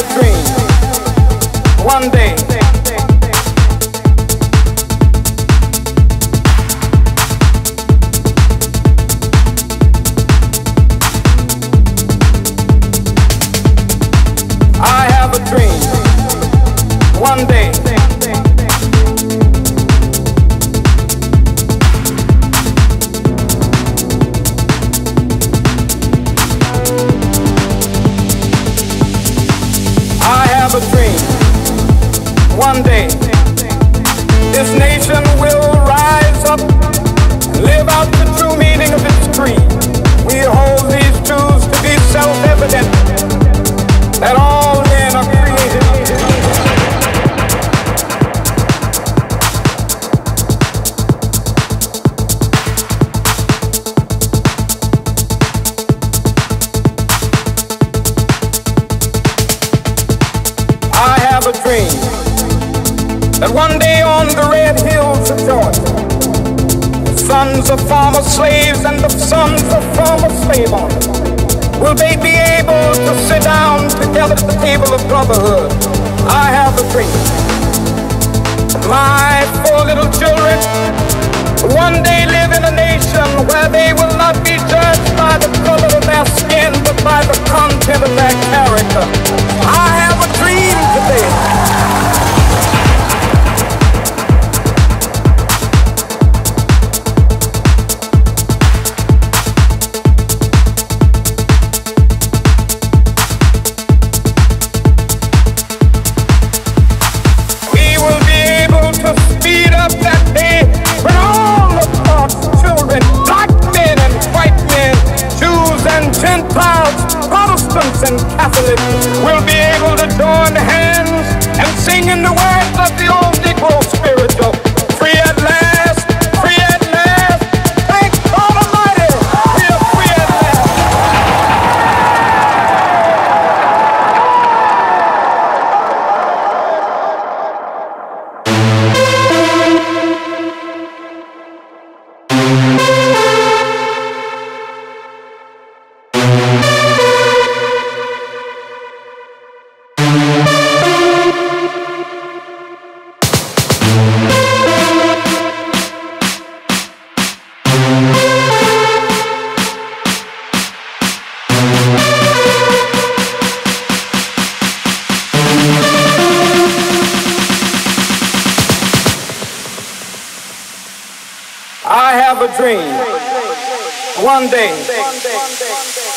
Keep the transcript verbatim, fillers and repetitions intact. have a dream one day. I have a dream one day. A dream. One day, this nation will rise up and live out the true meaning of its creed. We hold these truths to be self-evident, that all men are created equal. A dream that one day on the red hills of Georgia, the sons of former slaves and the sons of former slave owners, will they be able to sit down together at the table of brotherhood? I have a dream. My four little children will one day live in a nation where they will not be judged by the color of their skin, but by the content of their character. I have a dream today. And Catholics will be able to join hands and sing in the words of the old Negro spiritual. Free at last, free at last, thank God Almighty, we are free at last. I have a dream. One day.